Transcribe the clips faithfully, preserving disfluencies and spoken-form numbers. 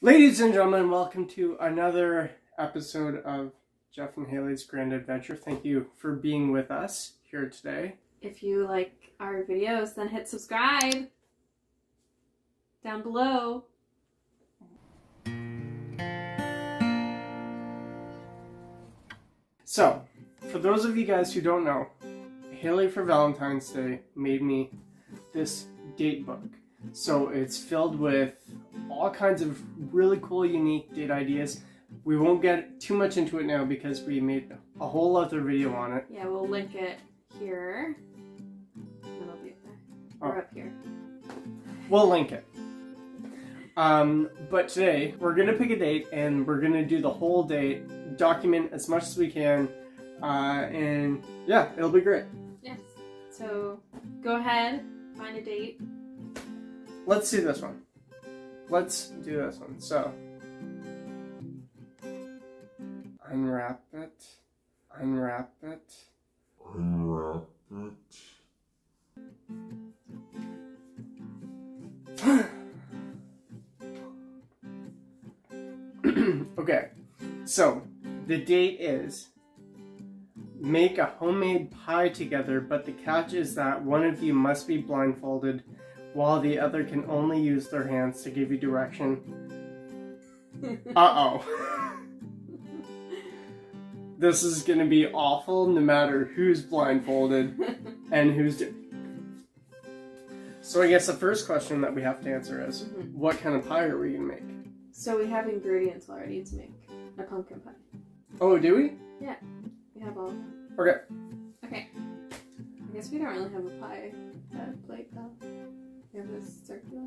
Ladies and gentlemen, welcome to another episode of Jeff and Haley's Grand Adventure. Thank you for being with us here today. If you like our videos, then hit subscribe down below. So, for those of you guys who don't know, Haley for Valentine's Day made me this date book. So it's filled with all kinds of really cool, unique date ideas. We won't get too much into it now because we made a whole other video on it. Yeah, we'll link it here. It'll be up there. Or oh. Up here. We'll link it. Um, but today, we're going to pick a date and we're going to do the whole date, document as much as we can, uh, and yeah, it'll be great. Yes. So go ahead, find a date. Let's do this one. Let's do this one. So, unwrap it, unwrap it, unwrap it. Okay, so the date is make a homemade pie together, but the catch is that one of you must be blindfolded while the other can only use their hands to give you direction. Uh-oh. This is gonna be awful no matter who's blindfolded and who's do- So I guess the first question that we have to answer is, mm-hmm. What kind of pie are we gonna make? So we have ingredients already to make a pumpkin pie. Oh, do we? Yeah, we have all of them. Okay. Okay. I guess we don't really have a pie uh, plate though. We have this circular.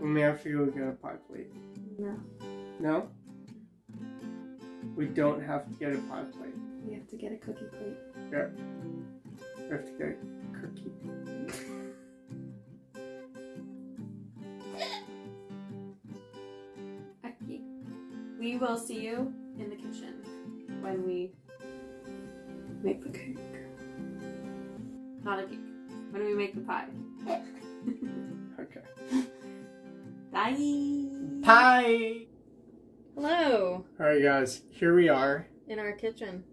We may have to go get a pie plate. No. No? We don't have to get a pie plate. We have to get a cookie plate. Yeah. We have to get a cookie plate. Okay. We will see you in the kitchen when we make the cake. Not a cake. When we make the pie. Okay. Bye! Pie! Hello! Alright guys, here we are. In our kitchen.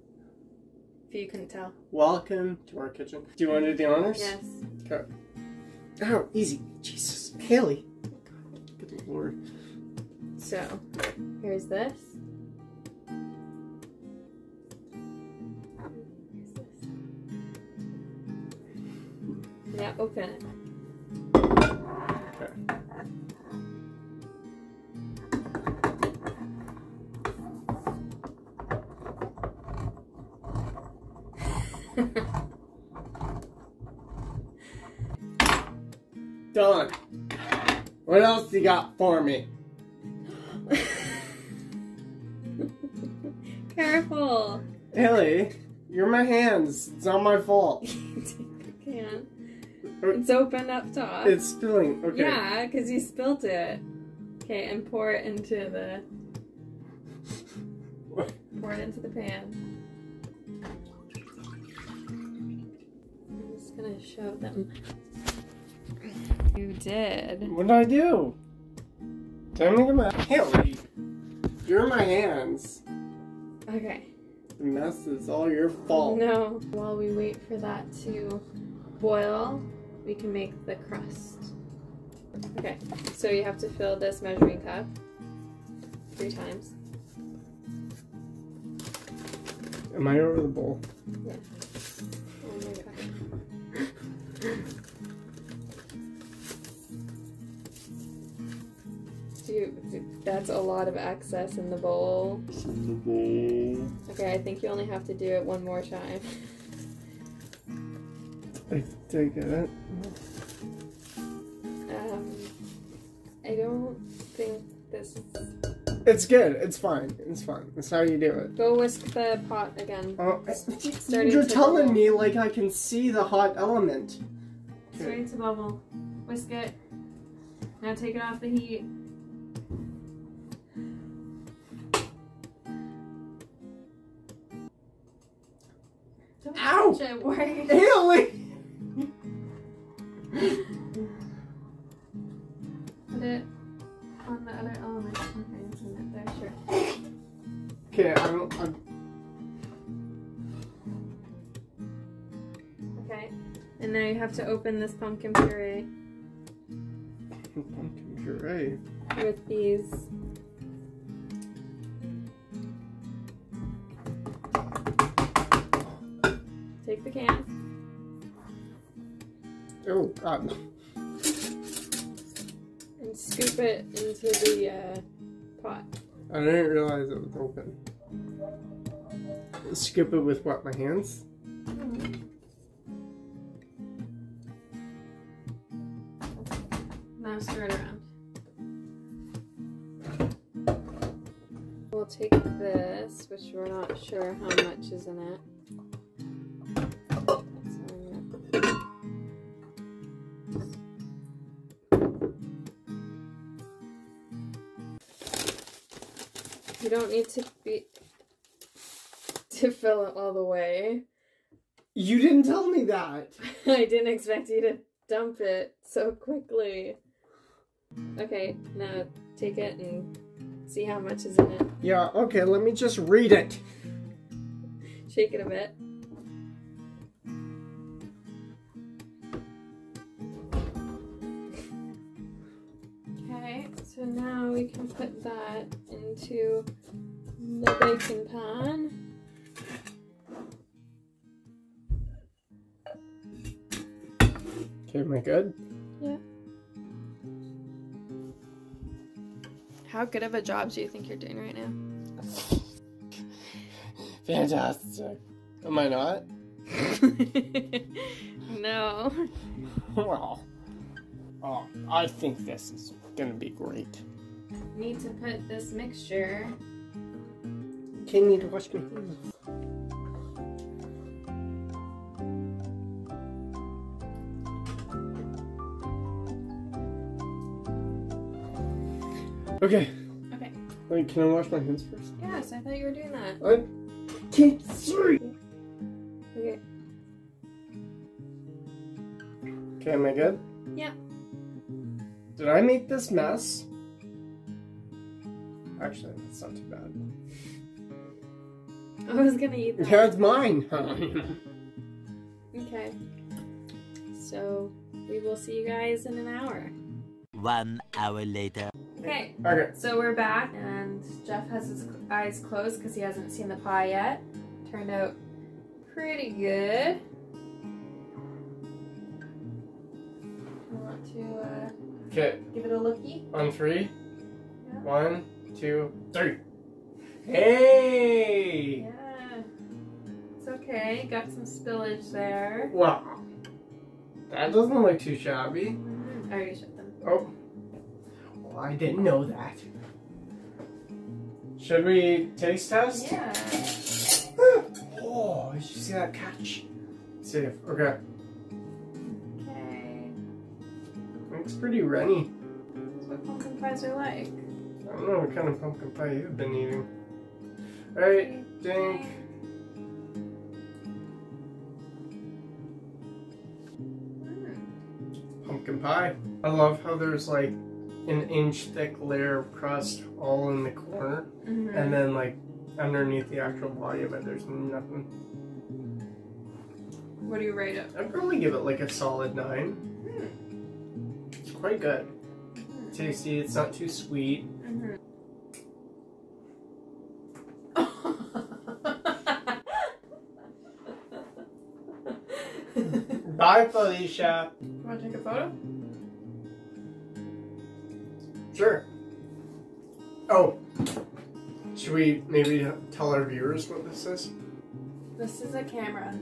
If you couldn't tell. Welcome to our kitchen. Do you want to do the honors? Yes. Okay. Oh, easy. Jesus. Haley. Good lord. So, here's this. Yeah, open it. Okay. Done. What else you got for me? Careful. Haley, you're my hands. It's not my fault. Can't. It's open up top. It's spilling, okay. Yeah, because you spilt it. Okay, and pour it into the... What? Pour it into the pan. I'm just going to show them. You did. What did I do? Tell me the mess. Haley, you're my hands. Okay. The mess is all your fault. No. While we wait for that to boil, we can make the crust. Okay, so you have to fill this measuring cup three times. Am I over the bowl? Yeah. Oh my god. Dude, that's a lot of excess in the bowl. In the bowl. Okay, I think you only have to do it one more time. I take it. Um, I don't think this is... It's good. It's fine. It's fine. That's how you do it. Go whisk the pot again. Oh, you're telling bubble. me like I can see the hot element. It's starting to bubble. Whisk it. Now take it off the heat. Don't Ow! Touch it, worry. Haley! Put it on the other element sometimes, and that's sure. Okay, I don't. I'm... Okay, and now you have to open this pumpkin puree. Pumpkin puree. With these. Take the can. Oh God. And scoop it into the uh, pot. I didn't realize it was open. Scoop it with what? My hands? Mm-hmm. Now stir it around. We'll take this, which we're not sure how much is in it. You don't need to be to fill it all the way. You didn't tell me that. I didn't expect you to dump it so quickly. Okay, now take it and see how much is in it. Yeah, okay, let me just read it. Shake it a bit. So now we can put that into the baking pan. Okay, am I good? Yeah. How good of a job do you think you're doing right now? Fantastic. Am I not? No. Well, oh, I think this is gonna be great. Need to put this mixture. Okay, you need to wash me. Okay. Okay. Wait, can I wash my hands first? Yes, I thought you were doing that. I can't see. Okay. Okay, am I good? Yeah. Did I make this mess? Actually, that's not too bad. I was gonna eat that. Yeah, it's mine. Okay. So, we will see you guys in an hour. One hour later. Okay. Okay. So we're back, and Jeff has his eyes closed because he hasn't seen the pie yet. Turned out pretty good. I want to, uh... Okay. Give it a looky. On three. Yeah. One, two, three. Hey! Yeah. It's okay. Got some spillage there. Wow. That doesn't look too shabby. Mm-hmm. I already shut them. Oh. Well, I didn't know that. Should we taste test? Yeah. Oh, did you see that catch? Let's see if, okay. It's pretty runny. That's what pumpkin pies are like. I don't know what kind of pumpkin pie you've been eating. Alright, dink. Mm. Pumpkin pie. I love how there's like an inch thick layer of crust all in the corner. Mm-hmm. And then like underneath the actual body of it there's nothing. What do you rate it? I'd probably give it like a solid nine. Mm. Quite good. Mm. Tasty, it's not too sweet. Mm-hmm. Bye, Felicia. You want to take a photo? Sure. Oh, should we maybe tell our viewers what this is? This is a camera.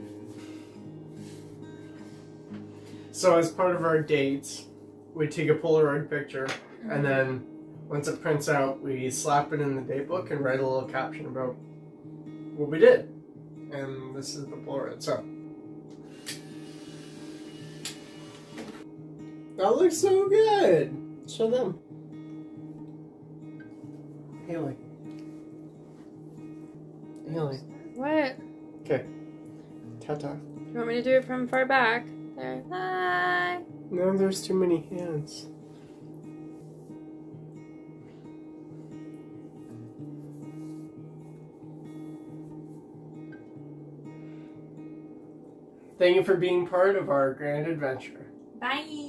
So as part of our dates, we take a Polaroid picture, and then once it prints out, we slap it in the date book and write a little caption about what we did. And this is the Polaroid, so. That looks so good! Show them. Haley. Haley. What? Okay. Ta-ta. You want me to do it from far back? There. Bye! No, there's too many hands. Thank you for being part of our grand adventure. Bye.